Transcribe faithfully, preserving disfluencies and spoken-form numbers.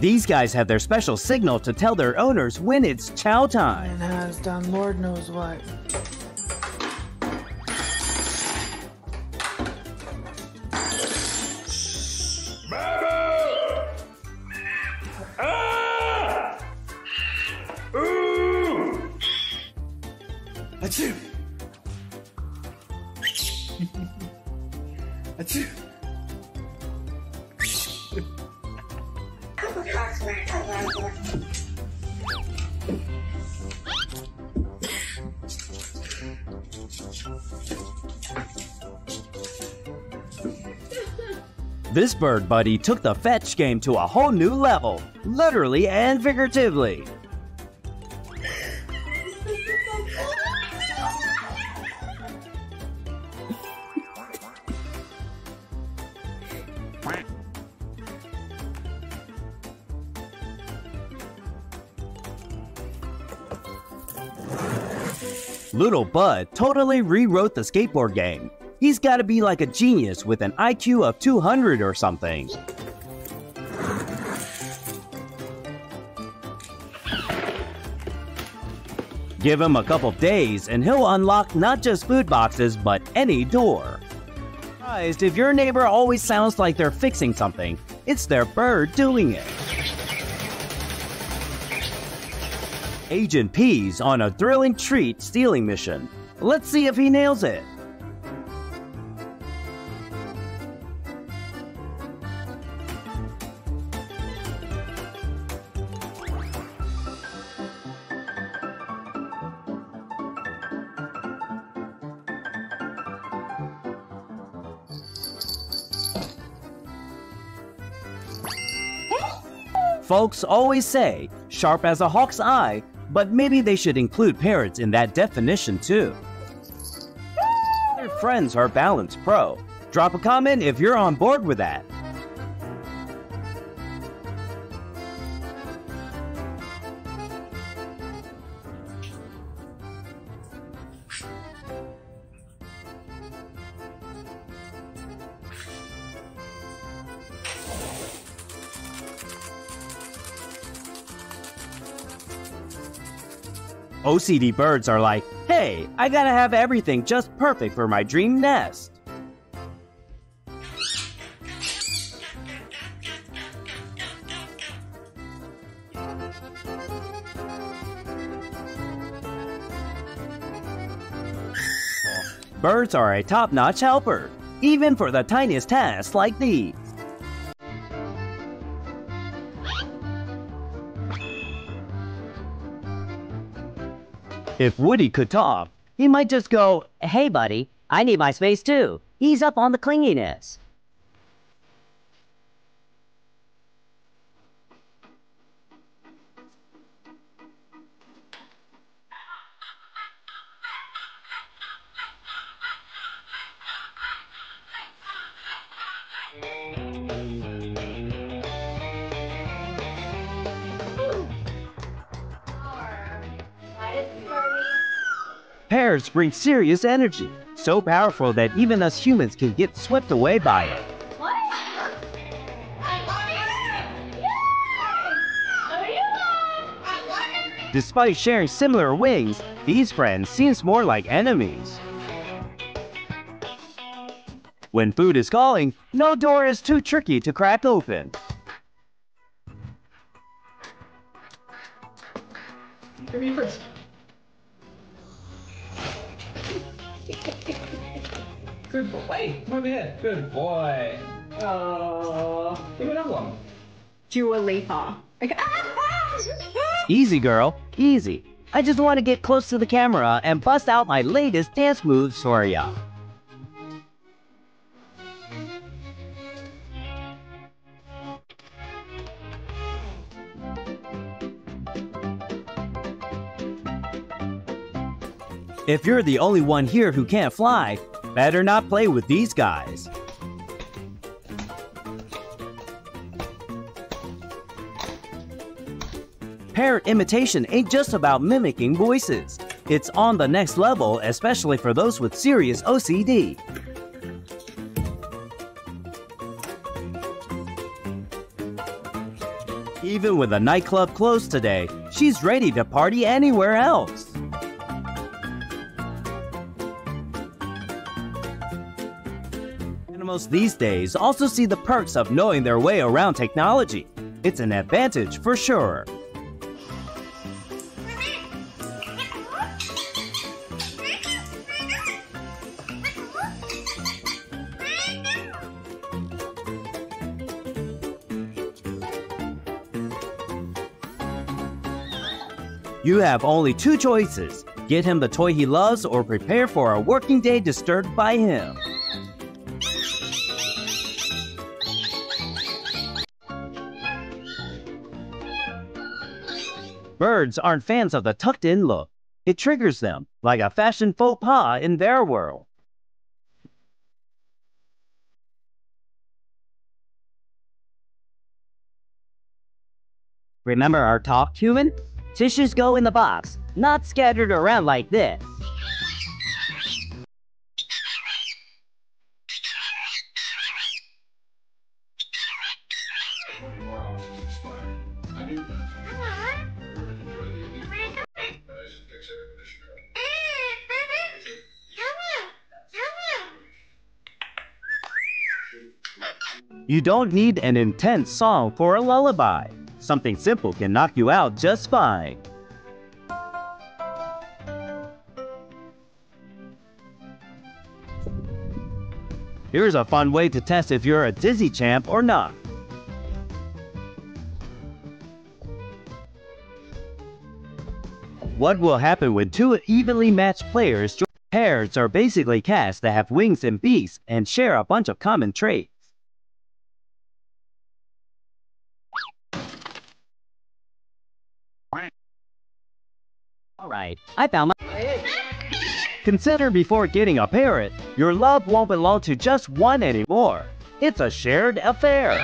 These guys have their special signal to tell their owners when it's chow time. And has done Lord knows what. This bird buddy took the fetch game to a whole new level, literally and figuratively. Little Bud totally rewrote the skateboard game. He's got to be like a genius with an I Q of two hundred or something. Give him a couple days and he'll unlock not just food boxes, but any door. Surprised if your neighbor always sounds like they're fixing something, it's their bird doing it. Agent P's on a thrilling treat stealing mission. Let's see if he nails it. Folks always say, sharp as a hawk's eye, but maybe they should include parrots in that definition too. Their friends are Balance Pro. Drop a comment if you're on board with that. O C D birds are like, hey, I gotta have everything just perfect for my dream nest. Birds are a top-notch helper, even for the tiniest tasks like these. If Woody could talk, he might just go, hey buddy, I need my space too. Ease up on the clinginess. Pears bring serious energy, so powerful that even us humans can get swept away by it. What? Despite sharing similar wings, these friends seem more like enemies. When food is calling, no door is too tricky to crack open. Give me first. Good boy. Wait, move ahead. Good boy. Oh, give me another one. Dua Lipa. Easy, girl. Easy. I just want to get close to the camera and bust out my latest dance move, Soria. If you're the only one here who can't fly, better not play with these guys. Parrot imitation ain't just about mimicking voices. It's on the next level, especially for those with serious O C D. Even with the nightclub closed today, she's ready to party anywhere else. Animals these days also see the perks of knowing their way around technology. It's an advantage for sure. You have only two choices. Get him the toy he loves or prepare for a working day disturbed by him. Birds aren't fans of the tucked-in look. It triggers them, like a fashion faux pas in their world. Remember our talk, human? Tissues go in the box, not scattered around like this. You don't need an intense song for a lullaby. Something simple can knock you out just fine. Here's a fun way to test if you're a dizzy champ or not. What will happen when two evenly matched players join? Parrots are basically cats that have wings and beaks and share a bunch of common traits. Alright, I found my... Consider before getting a parrot, your love won't belong to just one anymore. It's a shared affair.